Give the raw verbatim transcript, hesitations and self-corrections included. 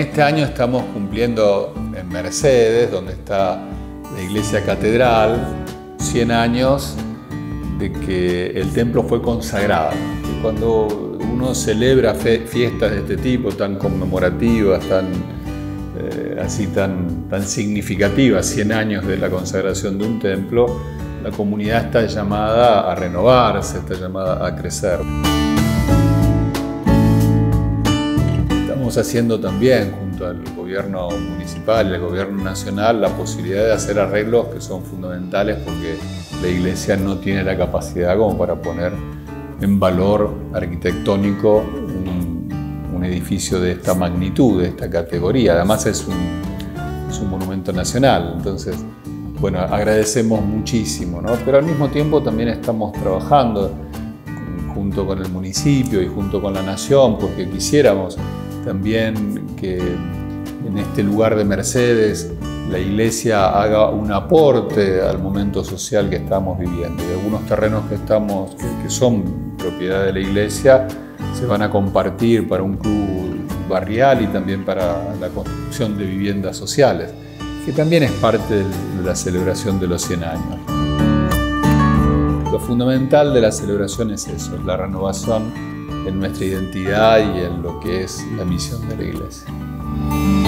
este año estamos cumpliendo en Mercedes, donde está la iglesia catedral, cien años de que el templo fue consagrado. Cuando uno celebra fe, fiestas de este tipo, tan conmemorativas, tan, eh, así tan, tan significativas, cien años de la consagración de un templo, la comunidad está llamada a renovarse, está llamada a crecer. Estamos haciendo también, junto al gobierno municipal y al gobierno nacional, la posibilidad de hacer arreglos que son fundamentales porque la iglesia no tiene la capacidad como para poner en valor arquitectónico un, un edificio de esta magnitud, de esta categoría. Además es un, es un monumento nacional, entonces, bueno, agradecemos muchísimo, ¿no? Pero al mismo tiempo también estamos trabajando junto con el municipio y junto con la nación, porque quisiéramos también que en este lugar de Mercedes la iglesia haga un aporte al momento social que estamos viviendo. Y algunos terrenos que, estamos, que, que son propiedad de la iglesia se van a compartir para un club barrial y también para la construcción de viviendas sociales, que también es parte de la celebración de los cien años. Lo fundamental de la celebración es eso, es la renovación en nuestra identidad y en lo que es la misión de la iglesia.